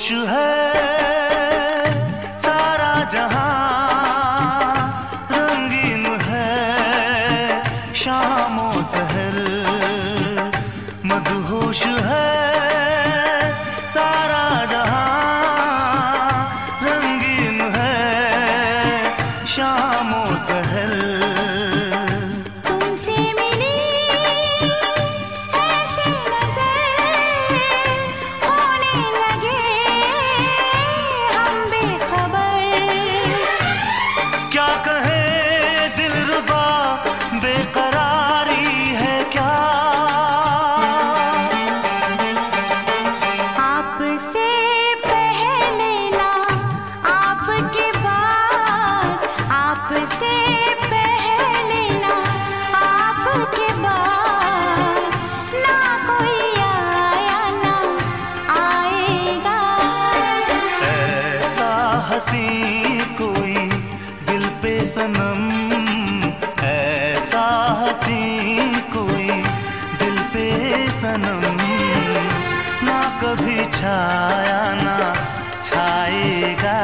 खामोश है सारा जहां, रंगीन है शामो सहर, मदहोश है सारा जहां, रंगीन है शामो सहर। ऐसा हसी कोई दिल पे सनम, ना कभी छाया ना छाएगा।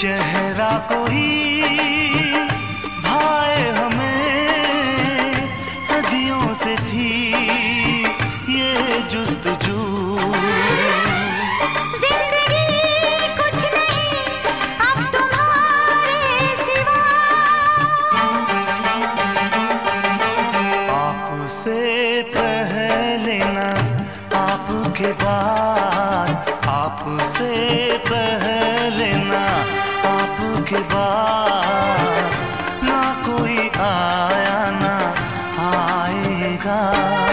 चेहरा कोई भाए हमें, सदियों से थी ये जुस्तजू। जिंदगी कुछ नहीं अब तुम्हारे सिवा। आप से पहले ना आपके बाद, आप से पहले ना आपके बाद, ना कोई आया ना आएगा।